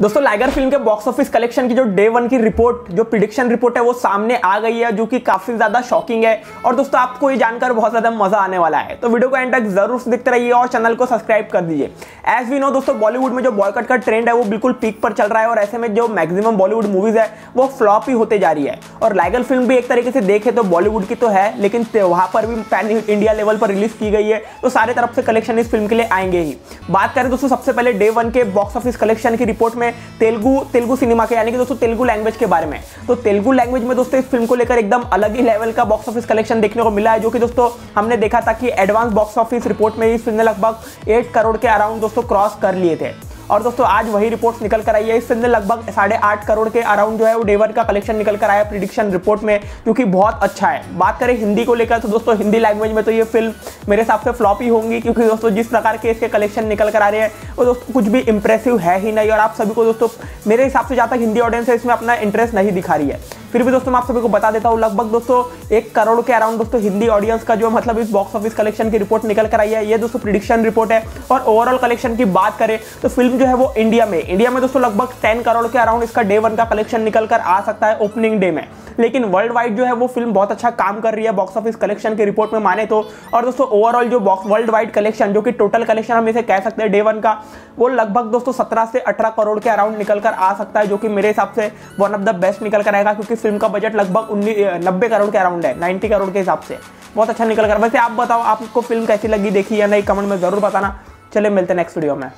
दोस्तों लाइगर फिल्म के box office collection की जो डे 1 की रिपोर्ट, जो प्रिडिक्शन रिपोर्ट है वो सामने आ गई है, जो कि काफी ज्यादा शॉकिंग है। और दोस्तों आपको ये जानकर बहुत ज्यादा मजा आने वाला है, तो वीडियो को एंड तक जरूर देखते रहिए और चैनल को सब्सक्राइब कर दीजिए। एज वी नो दोस्तों, बॉलीवुड में जो बॉयकट का ट्रेंड है वो बिल्कुल पीक पर चल रहा है और ऐसे में जो मैक्सिमम बॉलीवुड मूवीज है वो फ्लॉप ही होते जा रही है। और लाइगर फिल्म भी एक तरीके से देखे तो बॉलीवुड की तो है, लेकिन वहां पर भी पैन इंडिया लेवल पर रिलीज की गई है, तो सारे तरफ से कलेक्शन इस फिल्म के लिए आएंगे ही। बात करें दोस्तों सबसे पहले डे 1 के बॉक्स ऑफिस कलेक्शन की रिपोर्ट में तेलुगु सिनेमा के, यानी कि दोस्तों तेलुगु लैंग्वेज के बारे में, तो तेलुगु लैंग्वेज में दोस्तों इस फिल्म को लेकर एकदम अलग ही लेवल का बॉक्स ऑफिस कलेक्शन देखने को मिला है, जो कि दोस्तों हमने देखा था कि एडवांस बॉक्स ऑफिस रिपोर्ट में इस फिल्म ने लगभग 8 करोड़ के अराउंड दोस्तों क्रॉस कर लिए थे। और दोस्तों आज वही रिपोर्ट्स निकल कर आई है, इस फिल्म ने लगभग 8.5 करोड़ के अराउंड जो है वो डे 1 का कलेक्शन निकल कर आया प्रिडिक्शन रिपोर्ट में, जो कि बहुत अच्छा है। बात करें हिंदी को लेकर तो दोस्तों हिंदी लैंग्वेज में तो ये फिल्म मेरे हिसाब से फ्लॉप ही होंगी, क्योंकि दोस्तों जिस प्रकार के इसके कलेक्शन निकल कर आ रहे हैं वो दोस्तों कुछ भी इंप्रेसिव है ही नहीं। और आप सभी को दोस्तों मेरे हिसाब से जहाँ तक हिंदी ऑडियंस है इसमें अपना इंटरेस्ट नहीं दिखा रही है। फिर भी दोस्तों मैं आप सभी को बता देता हूँ, लगभग दोस्तों 1 करोड़ के अराउंड दोस्तों हिंदी ऑडियंस का जो मतलब इस बॉक्स ऑफिस कलेक्शन की रिपोर्ट निकल कर आई है, ये दोस्तों प्रिडिक्शन रिपोर्ट है। और ओवरऑल कलेक्शन की बात करें तो फिल्म जो है वो इंडिया में दोस्तों लगभग 10 करोड़ के अराउंड इसका डे 1 का कलेक्शन निकल कर आ सकता है ओपनिंग डे में। लेकिन वर्ल्ड वाइड जो है वो फिल्म बहुत अच्छा काम कर रही है बॉक्स ऑफिस कलेक्शन की रिपोर्ट में माने तो। और दोस्तों ओवरऑल जो वर्ल्ड वाइड कलेक्शन, जो कि टोटल कलेक्शन हम इसे कह सकते हैं डे 1 का, वो लगभग दोस्तों 17 से 18 करोड़ के अराउंड निकल कर आ सकता है, जो कि मेरे हिसाब से वन ऑफ द बेस्ट निकल कर आएगा, क्योंकि फिल्म का बजट लगभग 90 करोड़ के अराउंड है, 90 करोड़ के हिसाब से बहुत अच्छा निकल कर। वैसे आप बताओ आपको फिल्म कैसी लगी, देखी या नहीं, कमेंट में जरूर बताना। चले मिलते हैं नेक्स्ट वीडियो में।